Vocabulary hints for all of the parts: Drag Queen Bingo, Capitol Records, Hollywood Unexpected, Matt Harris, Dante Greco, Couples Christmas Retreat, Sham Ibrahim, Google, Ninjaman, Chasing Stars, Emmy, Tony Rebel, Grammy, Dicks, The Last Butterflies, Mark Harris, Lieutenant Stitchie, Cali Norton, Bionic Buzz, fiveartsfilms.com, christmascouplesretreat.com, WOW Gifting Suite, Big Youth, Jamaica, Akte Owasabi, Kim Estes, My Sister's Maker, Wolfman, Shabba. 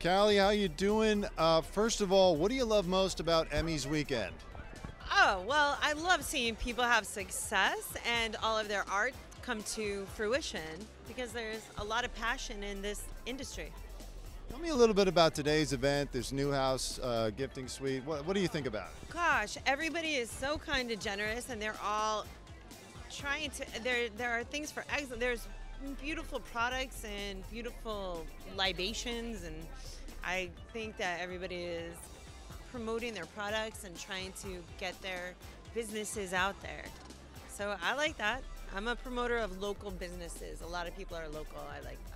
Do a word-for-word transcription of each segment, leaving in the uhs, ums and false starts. Cali, how you doing? Uh, first of all, what do you love most about Emmys weekend? Oh, well, I love seeing people have success and all of their art come to fruition, because there's a lot of passion in this industry. Tell me a little bit about today's event, this Newhouse uh, Gifting Suite. What, what do you think about it? Gosh, everybody is so kind and generous, and they're all trying to, there, there are things for excellence. There's beautiful products and beautiful libations, and I think that everybody is promoting their products and trying to get their businesses out there. So I like that. I'm a promoter of local businesses. A lot of people are local. I like that.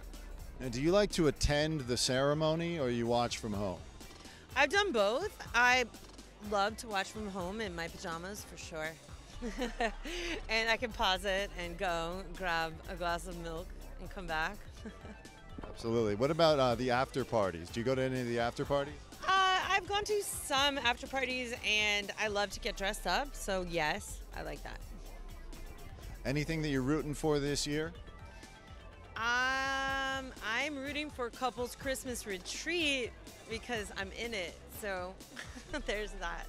And do you like to attend the ceremony, or you watch from home? I've done both. I love to watch from home in my pajamas for sure. And I can pause it and go grab a glass of milk and come back. Absolutely. What about uh, the after parties? Do you go to any of the after parties? Uh, I've gone to some after parties, and I love to get dressed up. So yes, I like that. Anything that you're rooting for this year? Um, I'm rooting for Couples Christmas Retreat because I'm in it. So there's that.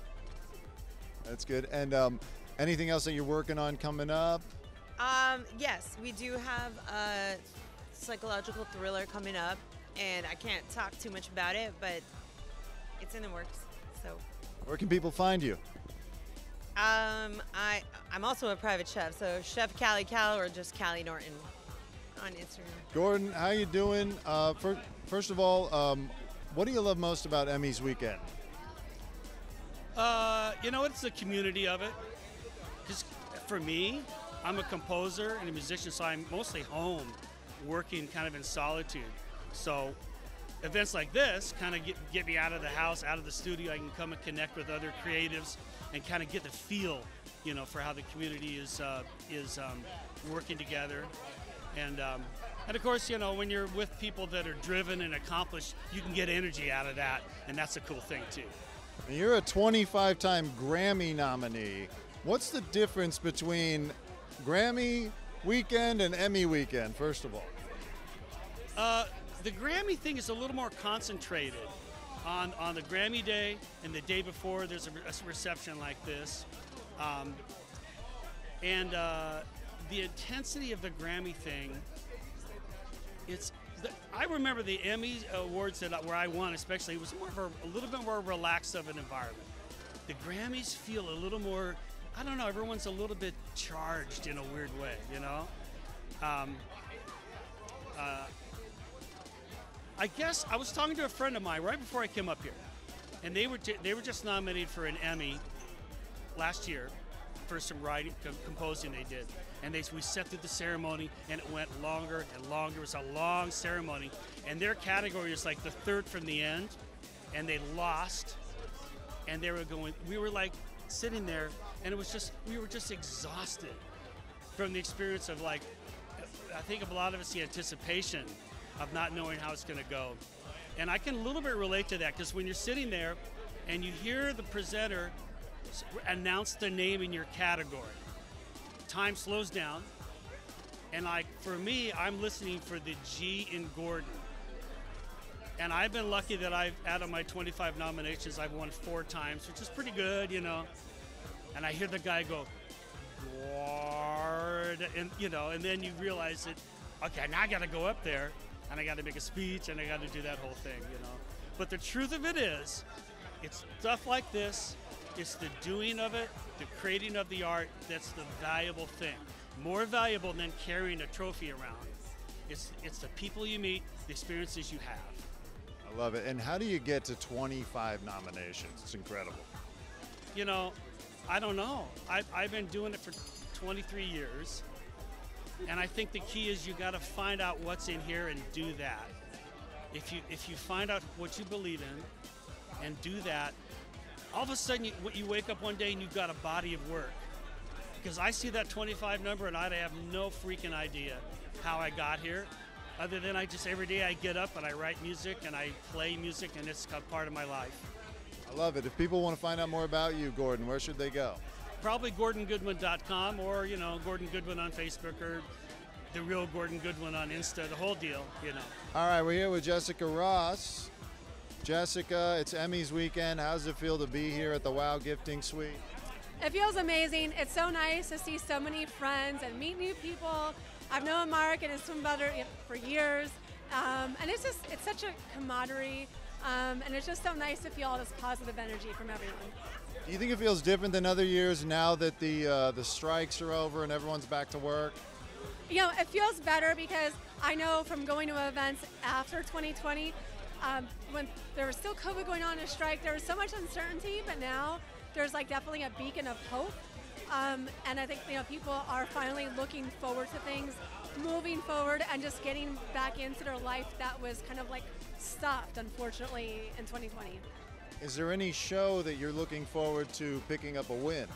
That's good. And um, anything else that you're working on coming up? Um, yes, we do have a psychological thriller coming up, and I can't talk too much about it, but it's in the works. So, where can people find you? Um, I I'm also a private chef, so Chef Cali Cal or just Cali Norton on Instagram. Gordon, how you doing? Uh, first, first of all, um, what do you love most about Emmys weekend? Uh, you know, it's the community of it. Because for me, I'm a composer and a musician, so I'm mostly home, working kind of in solitude. So events like this kind of get, get me out of the house, out of the studio. I can come and connect with other creatives and kind of get the feel, you know, for how the community is uh, is um, working together. And, um, and of course, you know, when you're with people that are driven and accomplished, you can get energy out of that, and that's a cool thing too. And you're a twenty-five time Grammy nominee. What's the difference between Grammy weekend and Emmy weekend, first of all? Uh, the Grammy thing is a little more concentrated. On, on the Grammy day and the day before, there's a, a reception like this. Um, and uh, the intensity of the Grammy thing, it's, the, I remember the Emmy Awards that where I won especially, it was more of a, a little bit more relaxed of an environment. The Grammys feel a little more, I don't know, everyone's a little bit charged in a weird way, you know? Um, uh, I guess I was talking to a friend of mine right before I came up here, and they were they were just nominated for an Emmy last year for some writing com composing they did, and they we set through the ceremony, and it went longer and longer. It was a long ceremony, and their category was like the third from the end, and they lost, and they were going. We were like sitting there, and it was just we were just exhausted from the experience of, like, I think a lot of us, the anticipation of not knowing how it's going to go. And I can a little bit relate to that, because when you're sitting there and you hear the presenter announce the name in your category, time slows down, and like for me, I'm listening for the G in Gordon. And I've been lucky that I've, out of my twenty-five nominations, I've won four times, which is pretty good, you know. And I hear the guy go, Gordon, and you know, and then you realize that, okay, now I got to go up there, and I got to make a speech, and I got to do that whole thing, you know. But the truth of it is, it's stuff like this, it's the doing of it, the creating of the art, that's the valuable thing. More valuable than carrying a trophy around. It's, it's the people you meet, the experiences you have. I love it. And how do you get to twenty-five nominations? It's incredible. You know, I don't know. I've, I've been doing it for twenty-three years. And I think the key is you got to find out what's in here and do that. If you if you find out what you believe in and do that, all of a sudden you, you wake up one day and you've got a body of work. Because I see that twenty-five number and I have no freaking idea how I got here, other than I just every day I get up and I write music and I play music, and it's a part of my life. I love it. If people want to find out more about you, Gordon, where should they go? Probably Gordon Goodwin dot com, or, you know, Gordon Goodwin on Facebook, or the real Gordon Goodwin on Insta, the whole deal, you know. All right, we're here with Jessica Ross, Jessica, it's Emmys weekend. How does it feel to be here at the WOW! Gifting Suite? It feels amazing. It's so nice to see so many friends and meet new people. I've known Mark and his twin brother for years, um, and it's just it's such a camaraderie, um, and it's just so nice to feel all this positive energy from everyone. Do you think it feels different than other years now that the uh, the strikes are over and everyone's back to work? You know, it feels better because I know from going to events after twenty twenty, um, when there was still COVID going on and a strike, there was so much uncertainty, but now there's like definitely a beacon of hope. Um, and I think, you know, people are finally looking forward to things, moving forward and just getting back into their life that was kind of like stopped, unfortunately, in twenty twenty. Is there any show that you're looking forward to picking up a win?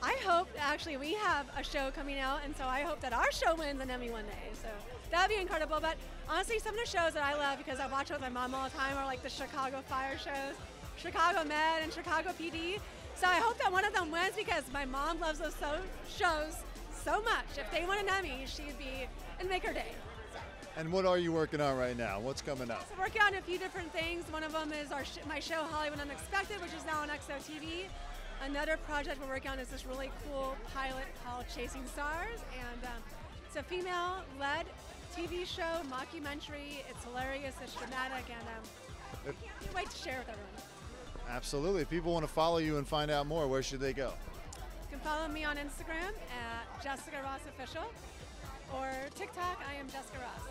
I hope, actually, we have a show coming out, and so I hope that our show wins an Emmy one day, so that'd be incredible. But honestly, some of the shows that I love, because I watch with my mom all the time, are like the Chicago Fire shows, Chicago Med, and Chicago P D, so I hope that one of them wins, because my mom loves those so shows so much. If they won an Emmy, she'd be, and make her day. So. And what are you working on right now? What's coming up? So working on a few different things. One of them is our sh my show, Hollywood Unexpected, which is now on X O T V. Another project we're working on is this really cool pilot called Chasing Stars, and um, it's a female-led T V show, mockumentary. It's hilarious, it's dramatic, and um, I can't wait to share with everyone. Absolutely. If people want to follow you and find out more, where should they go? You can follow me on Instagram at Jessica Ross Official, or TikTok, I am Jessica Ross.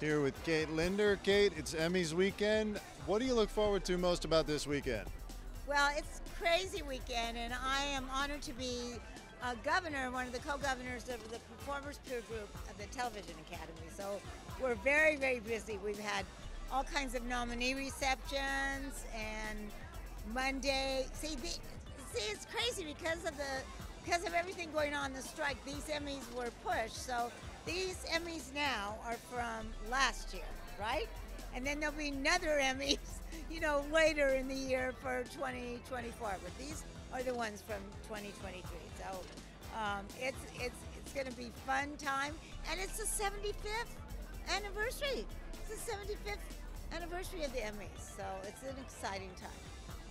Here with Kate Linder. Kate, it's Emmys weekend. What do you look forward to most about this weekend? Well, it's crazy weekend, and I am honored to be a governor, one of the co-governors of the Performers Peer Group of the Television Academy. So we're very, very busy. We've had all kinds of nominee receptions, and Monday. See, the, see, it's crazy because of the because of everything going on, the strike. These Emmys were pushed, so these Emmys now are from last year, right? And then there'll be another Emmys, you know, later in the year for twenty twenty-four. But these are the ones from twenty twenty-three. So um, it's it's it's going to be fun time, and it's the seventy-fifth anniversary. It's the seventy-fifth anniversary of the Emmys. So it's an exciting time.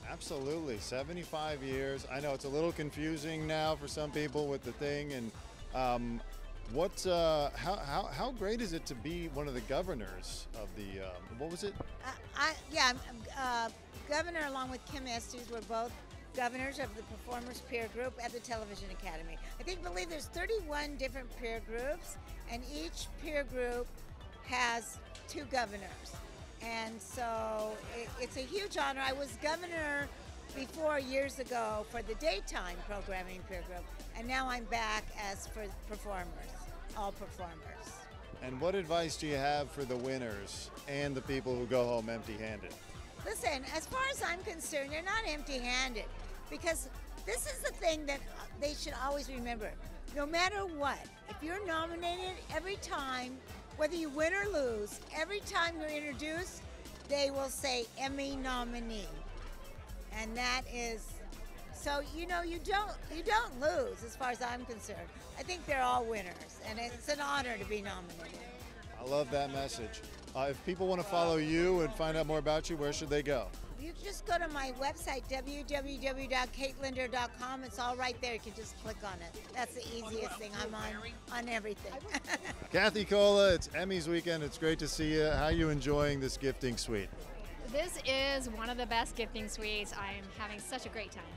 Absolutely, seventy-five years. I know it's a little confusing now for some people with the thing and. Um, What, uh, how, how, how great is it to be one of the governors of the, uh, what was it? Uh, I, yeah, I'm uh, governor along with Kim Estes. We're both governors of the Performers Peer Group at the Television Academy. I think, believe there's thirty-one different peer groups, and each peer group has two governors. And so it, it's a huge honor. I was governor before years ago for the daytime programming peer group, and now I'm back as for performers, all performers. And what advice do you have for the winners and the people who go home empty-handed? Listen, as far as I'm concerned, they're not empty-handed, because this is the thing that they should always remember. No matter what, if you're nominated every time, whether you win or lose, every time you're introduced, they will say Emmy nominee. And that is, so you know, you don't you don't lose as far as I'm concerned. I think they're all winners, and it's an honor to be nominated. I love that message. Uh, if people want to follow you and find out more about you, where should they go? You just go to my website, w w w dot kate linder dot com. It's all right there. You can just click on it. That's the easiest thing. I'm on on everything. Kathy Kolla, it's Emmys weekend. It's great to see you. How are you enjoying this gifting suite? This is one of the best gifting suites. I'm having such a great time.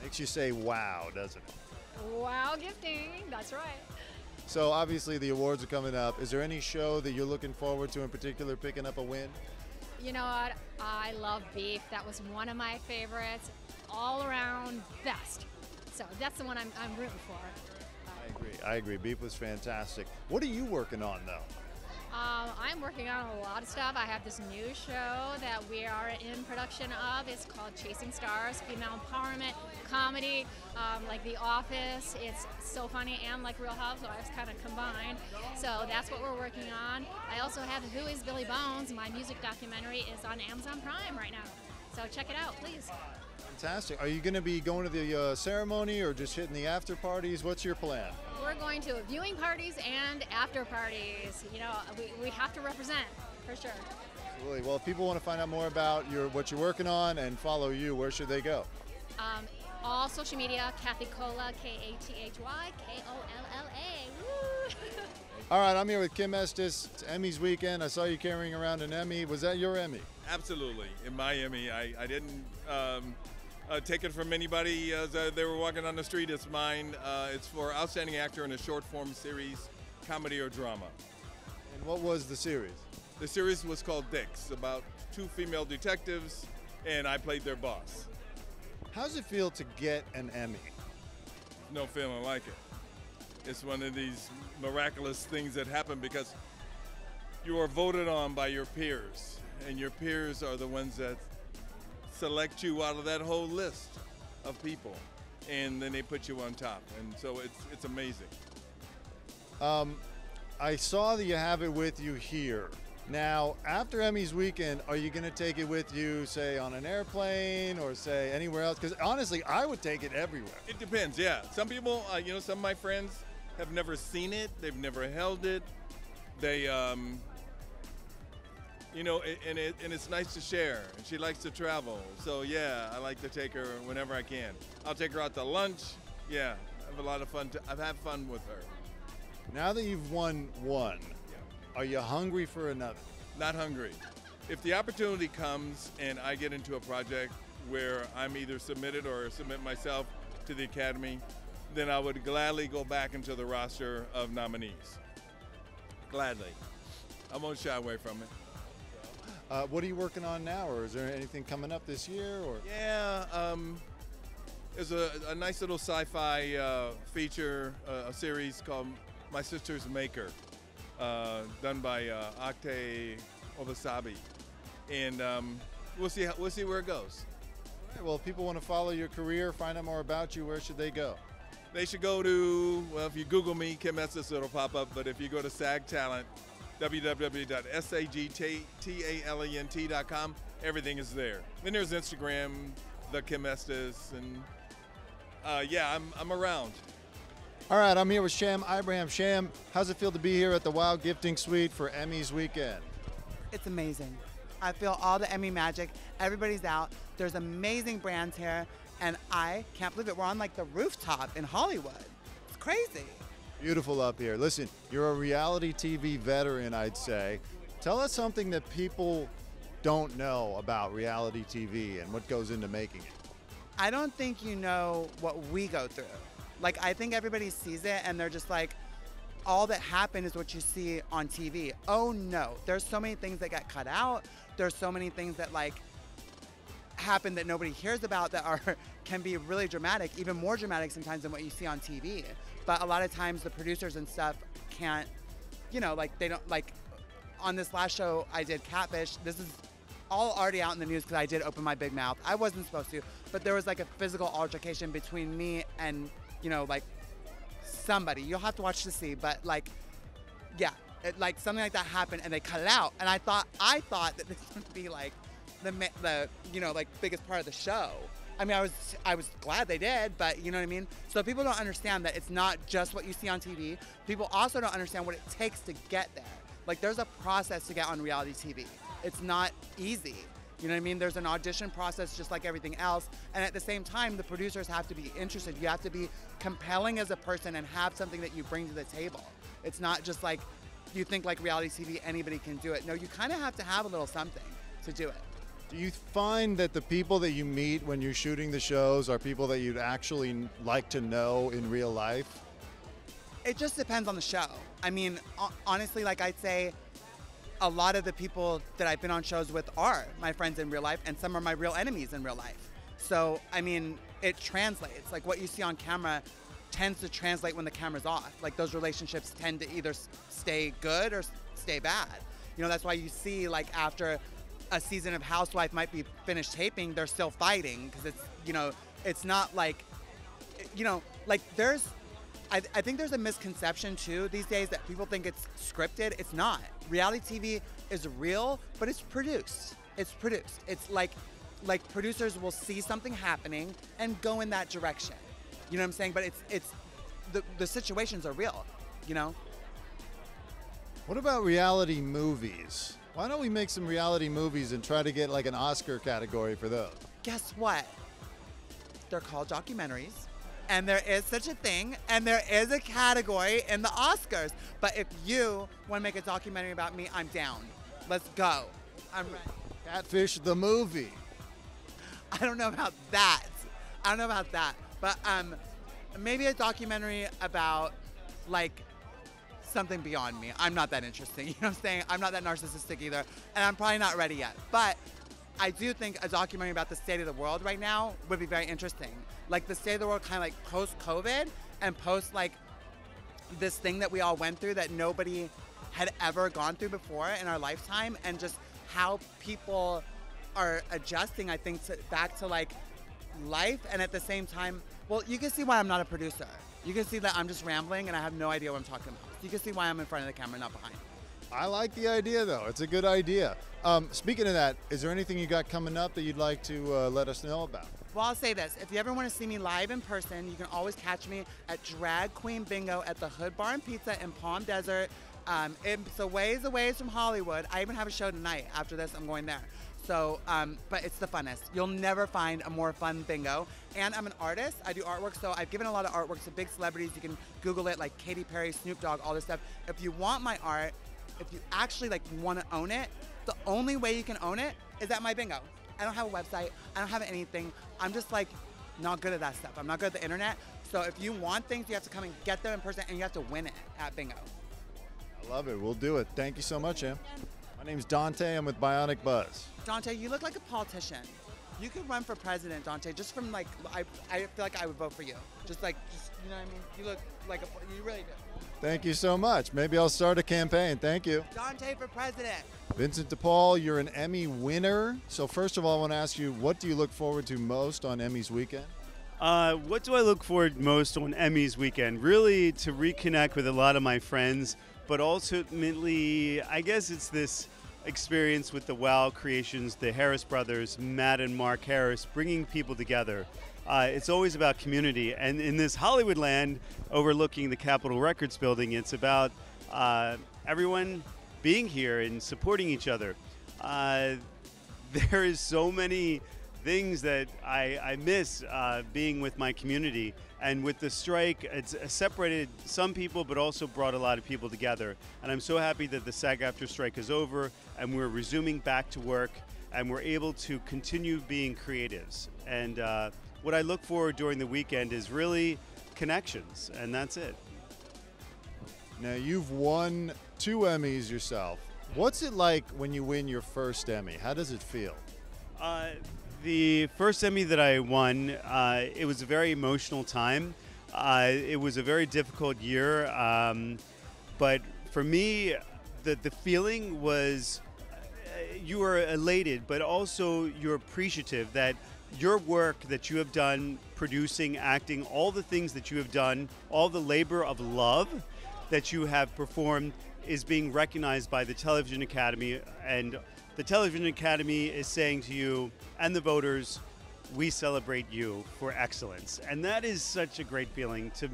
Makes you say wow, doesn't it? Wow gifting, that's right. So obviously the awards are coming up. Is there any show that you're looking forward to in particular picking up a win? You know what, I love Beef. That was one of my favorites. All around best. So that's the one I'm, I'm rooting for. Uh, I agree, I agree. Beef was fantastic. What are you working on though? Um, I'm working on a lot of stuff. I have this new show that we are in production of. It's called Chasing Stars, female empowerment, comedy, um, like The Office. It's so funny, and like Real Housewives kind of combined. So that's what we're working on. I also have Who is Billy Bones? My music documentary is on Amazon Prime right now. So check it out, please. Fantastic. Are you going to be going to the uh, ceremony or just hitting the after parties? What's your plan? We're going to viewing parties and after parties. You know, we, we have to represent for sure. Absolutely. Well, if people want to find out more about your what you're working on and follow you, where should they go? Um, all social media, Kathy Kolla, K A T H Y K O L L A. Woo! All right, I'm here with Kim Estes. It's Emmys weekend. I saw you carrying around an Emmy. Was that your Emmy? Absolutely. In my Emmy, I, I didn't um, uh, take it from anybody as uh, they were walking on the street. It's mine. Uh, it's for Outstanding Actor in a Short Form Series, Comedy or Drama. And what was the series? The series was called Dicks, about two female detectives, and I played their boss. How's it feel to get an Emmy? No feeling like it. It's one of these miraculous things that happen because you are voted on by your peers, and your peers are the ones that select you out of that whole list of people, and then they put you on top, and so it's it's amazing. Um, I saw that you have it with you here. Now, after Emmys weekend, are you going to take it with you, say, on an airplane or, say, anywhere else? Because, honestly, I would take it everywhere. It depends, yeah. Some people, uh, you know, some of my friends have never seen it, they've never held it, they um you know it, and it and it's nice to share, and she likes to travel, so yeah, I like to take her whenever I can. I'll take her out to lunch. Yeah, I have a lot of fun to, I've had fun with her. Now that you've won one, yeah, are you hungry for another? Not hungry. If the opportunity comes and I get into a project where I'm either submitted or submit myself to the Academy, then I would gladly go back into the roster of nominees. Gladly. I won't shy away from it. Uh, what are you working on now, or is there anything coming up this year? Or? Yeah, um, there's a, a nice little sci-fi uh, feature, uh, a series called My Sister's Maker, uh, done by uh, Akte Owasabi. And um, we'll see how, we'll see where it goes. All right, well, if people want to follow your career, find out more about you, where should they go? They should go to, well, if you Google me, Kim Estes, it'll pop up, but if you go to SAG Talent, w w w dot sagtalent dot com, everything is there. Then there's Instagram, the Kim Estes, and uh, yeah, I'm, I'm around. All right, I'm here with Sham Ibrahim. Sham, how's it feel to be here at the WOW! Gifting Suite for Emmys weekend? It's amazing. I feel all the Emmy magic. Everybody's out. There's amazing brands here. And I can't believe it. We're on like the rooftop in Hollywood. It's crazy. Beautiful up here. Listen, you're a reality T V veteran, I'd say. Tell us something that people don't know about reality T V and what goes into making it. I don't think you know what we go through. Like, I think everybody sees it and they're just like, all that happened is what you see on T V. Oh no, there's so many things that got cut out. There's so many things that like, happen that nobody hears about that are can be really dramatic, even more dramatic sometimes than what you see on T V. But a lot of times the producers and stuff can't, you know, like they don't, like on this last show I did Catfish, this is all already out in the news because I did open my big mouth. I wasn't supposed to, but there was like a physical altercation between me and, you know, like somebody. You'll have to watch to see, but like, yeah, it, like something like that happened and they cut it out. And I thought, I thought that this would be like, The, the you know, like biggest part of the show. I mean, I was I was glad they did, but you know what I mean? So people don't understand that it's not just what you see on T V. People also don't understand what it takes to get there. Like, there's a process to get on reality T V. It's not easy. You know what I mean? There's an audition process just like everything else. And at the same time, the producers have to be interested. You have to be compelling as a person and have something that you bring to the table. It's not just like you think like reality T V, anybody can do it. No, you kind of have to have a little something to do it. Do you find that the people that you meet when you're shooting the shows are people that you'd actually like to know in real life? It just depends on the show. I mean, honestly, like I'd say a lot of the people that I've been on shows with are my friends in real life, and some are my real enemies in real life. So, I mean, it translates. Like what you see on camera tends to translate when the camera's off. Like those relationships tend to either stay good or stay bad. You know, that's why you see like after a season of Housewife might be finished taping, they're still fighting because it's, you know, it's not like, you know, like there's, I, I think there's a misconception too these days that people think it's scripted. It's not. Reality T V is real, but it's produced. It's produced. It's like, like producers will see something happening and go in that direction. You know what I'm saying? But it's, it's, the, the situations are real, you know? What about reality movies? Why don't we make some reality movies and try to get like an Oscar category for those? Guess what? They're called documentaries. And there is such a thing, and there is a category in the Oscars. But if you want to make a documentary about me, I'm down. Let's go. I'm ready. Catfish the movie. I don't know about that. I don't know about that. But um, maybe a documentary about like something beyond me. I'm not that interesting. You know what I'm saying? I'm not that narcissistic either, and I'm probably not ready yet. But I do think a documentary about the state of the world right now would be very interesting. Like the state of the world kind of like post-COVID and post like this thing that we all went through that nobody had ever gone through before in our lifetime, and just how people are adjusting, I think, to, back to like life. And at the same time, well, you can see why I'm not a producer. You can see that I'm just rambling and I have no idea what I'm talking about. You can see why I'm in front of the camera, not behind. I like the idea, though. It's a good idea. Um, speaking of that, is there anything you got coming up that you'd like to uh, let us know about? Well, I'll say this. If you ever want to see me live in person, you can always catch me at Drag Queen Bingo at the Hood Bar and Pizza in Palm Desert. Um, it's a ways away from Hollywood. I even have a show tonight. After this, I'm going there. So, um, but it's the funnest. You'll never find a more fun bingo. And I'm an artist. I do artwork, so I've given a lot of artwork to big celebrities. You can Google it, like Katy Perry, Snoop Dogg, all this stuff. If you want my art, if you actually like want to own it, the only way you can own it is at my bingo. I don't have a website. I don't have anything. I'm just like not good at that stuff. I'm not good at the internet. So if you want things, you have to come and get them in person, and you have to win it at bingo. I love it. We'll do it. Thank you so much, Em. My name's Dante. I'm with Bionic Buzz. Dante, you look like a politician. You could run for president, Dante. Just from like, I, I feel like I would vote for you. Just like, just, you know what I mean? You look like a, you really do. Thank you so much. Maybe I'll start a campaign. Thank you. Dante for president. Vincent DePaul, you're an Emmy winner. So first of all, I want to ask you, what do you look forward to most on Emmys weekend? Uh, what do I look forward most on Emmys weekend? Really to reconnect with a lot of my friends, but ultimately, I guess it's this experience with the WOW! Creations, the Harris Brothers, Matt and Mark Harris, bringing people together. Uh, it's always about community, and in this Hollywood land overlooking the Capitol Records building, it's about uh, everyone being here and supporting each other. Uh, there is so many things that I, I miss uh, being with my community, and with the strike, it's separated some people but also brought a lot of people together. And I'm so happy that the SAG-AFTRA strike is over and we're resuming back to work, and we're able to continue being creatives. And uh, what I look for during the weekend is really connections, and that's it. Now, you've won two Emmys yourself. What's it like when you win your first Emmy? How does it feel? Uh, the first Emmy that I won, uh, it was a very emotional time. Uh, it was a very difficult year, um, but for me, the, the feeling was uh, you were elated, but also you're appreciative that your work that you have done, producing, acting, all the things that you have done, all the labor of love that you have performed is being recognized by the Television Academy. And the Television Academy is saying to you and the voters, we celebrate you for excellence. And that is such a great feeling, to,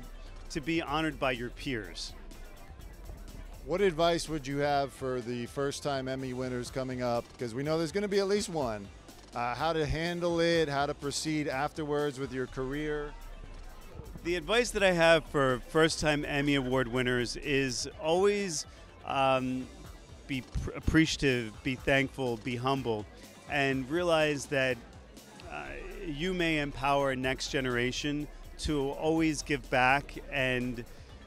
to be honored by your peers. What advice would you have for the first-time Emmy winners coming up? Because we know there's going to be at least one. Uh, how to handle it, how to proceed afterwards with your career? The advice that I have for first-time Emmy Award winners is always um, be appreciative, be thankful, be humble, and realize that uh, you may empower next generation to always give back. And,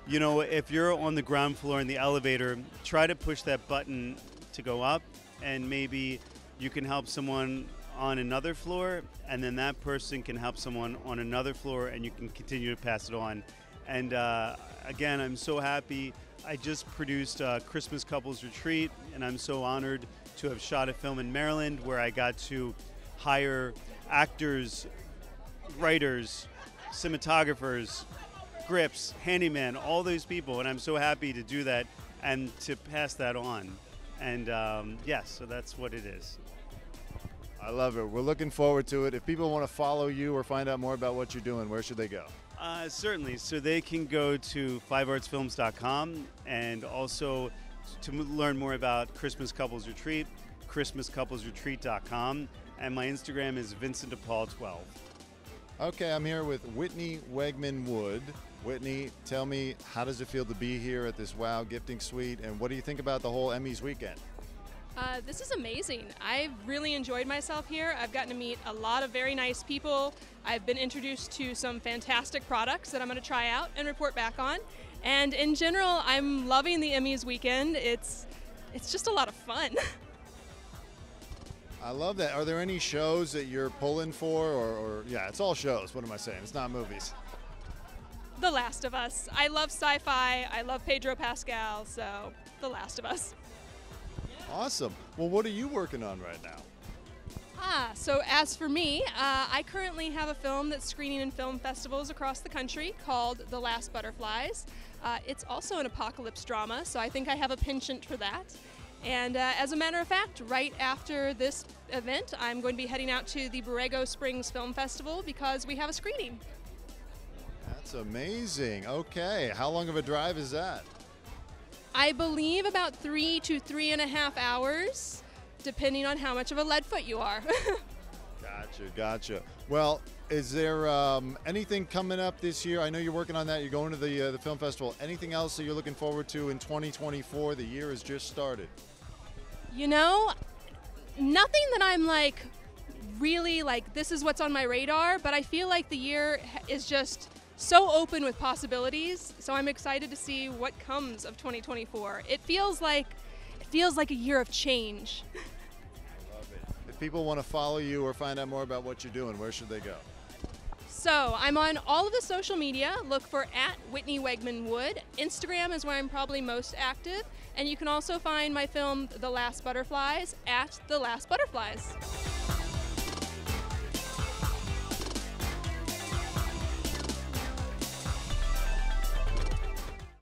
you know, if you're on the ground floor in the elevator, try to push that button to go up, and maybe you can help someone on another floor, and then that person can help someone on another floor, and you can continue to pass it on. And uh, again, I'm so happy. I just produced a Christmas Couples Retreat, and I'm so honored to have shot a film in Maryland where I got to hire actors, writers, cinematographers, grips, handyman, all those people, and I'm so happy to do that and to pass that on. And um, yes, yeah, so that's what it is. I love it. We're looking forward to it. If people want to follow you or find out more about what you're doing, where should they go? Uh, certainly. So they can go to five arts films dot com, and also To learn more about Christmas Couples Retreat, christmas couples retreat dot com, and my Instagram is Vincent DePaul twelve. Okay, I'm here with Whitney Wegman-Wood. Whitney, tell me, how does it feel to be here at this WOW! Gifting Suite, and what do you think about the whole Emmys weekend? Uh, this is amazing. I really enjoyed myself here. I've gotten to meet a lot of very nice people. I've been introduced to some fantastic products that I'm going to try out and report back on. And in general, I'm loving the Emmys weekend. It's, it's just a lot of fun. I love that. Are there any shows that you're pulling for? Or, or yeah, it's all shows. What am I saying? It's not movies. The Last of Us. I love sci-fi. I love Pedro Pascal, so The Last of Us. Awesome. Well, what are you working on right now? Ah, so as for me, uh, I currently have a film that's screening in film festivals across the country called The Last Butterflies. Uh, it's also an apocalypse drama, so I think I have a penchant for that. And uh, as a matter of fact, right after this event, I'm going to be heading out to the Borrego Springs Film Festival because we have a screening. That's amazing. Okay. How long of a drive is that? I believe about three to three and a half hours, depending on how much of a lead foot you are. Gotcha, gotcha. Well, is there um, anything coming up this year? I know you're working on that. You're going to the, uh, the film festival. Anything else that you're looking forward to in twenty twenty-four? The year has just started. You know, nothing that I'm like, really like, this is what's on my radar, but I feel like the year is just so open with possibilities, so I'm excited to see what comes of twenty twenty-four. It feels like it feels like a year of change. I love it. If people want to follow you or find out more about what you're doing, where should they go? So I'm on all of the social media. Look for at Whitney Wegman-Wood. Instagram is where I'm probably most active, and you can also find my film The Last Butterflies at The Last Butterflies.